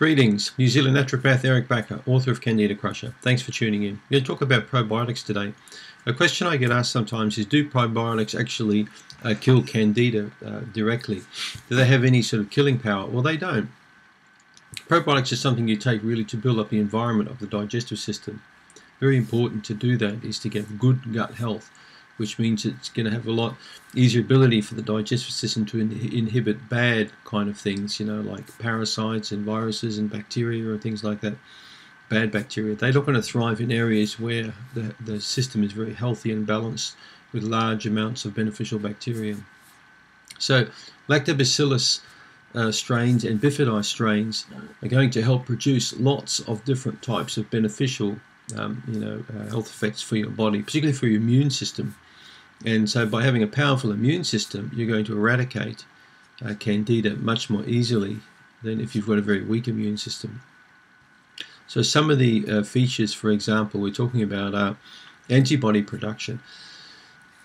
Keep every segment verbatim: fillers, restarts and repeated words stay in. Greetings, New Zealand naturopath Eric Bakker, author of Candida Crusher. Thanks for tuning in. We're going to talk about probiotics today. A question I get asked sometimes is, do probiotics actually uh, kill Candida uh, directly? Do they have any sort of killing power? Well, they don't. Probiotics is something you take really to build up the environment of the digestive system. Very important to do that is to get good gut health, which means it's going to have a lot easier ability for the digestive system to in inhibit bad kind of things, you know, like parasites and viruses and bacteria and things like that. Bad bacteria, they're not going to thrive in areas where the, the system is very healthy and balanced with large amounts of beneficial bacteria. So lactobacillus uh, strains and bifida strains are going to help produce lots of different types of beneficial Um, you know, uh, health effects for your body, particularly for your immune system. And so by having a powerful immune system, you're going to eradicate uh, Candida much more easily than if you've got a very weak immune system. So some of the uh, features, for example, we're talking about are antibody production.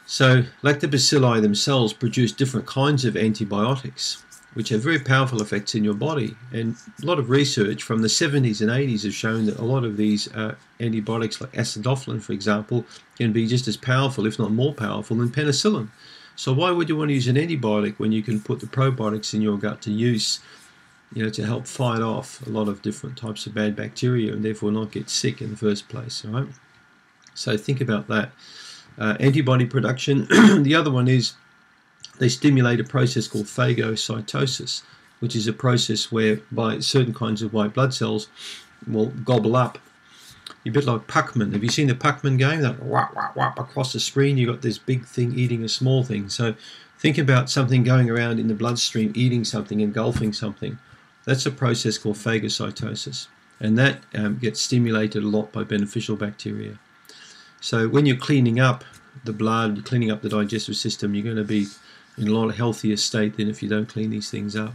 So lactobacilli themselves produce different kinds of antibiotics, which have very powerful effects in your body. And a lot of research from the seventies and eighties has shown that a lot of these uh, antibiotics, like acidophilin, for example, can be just as powerful, if not more powerful, than penicillin. So why would you want to use an antibiotic when you can put the probiotics in your gut to use, you know, to help fight off a lot of different types of bad bacteria and therefore not get sick in the first place, all right? So think about that. Uh, antibody production. The other one is they stimulate a process called phagocytosis, which is a process whereby certain kinds of white blood cells will gobble up. You're a bit like Pacman. Have you seen the Pacman game? That whap, whap, whap across the screen, you've got this big thing eating a small thing. So think about something going around in the bloodstream, eating something, engulfing something. That's a process called phagocytosis. And that um, gets stimulated a lot by beneficial bacteria. So when you're cleaning up the blood, you're cleaning up the digestive system, you're going to be in a lot healthier state than if you don't clean these things up.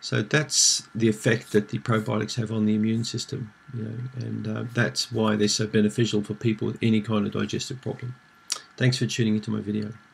So that's the effect that the probiotics have on the immune system, you know, and uh, that's why they're so beneficial for people with any kind of digestive problem. Thanks for tuning into my video.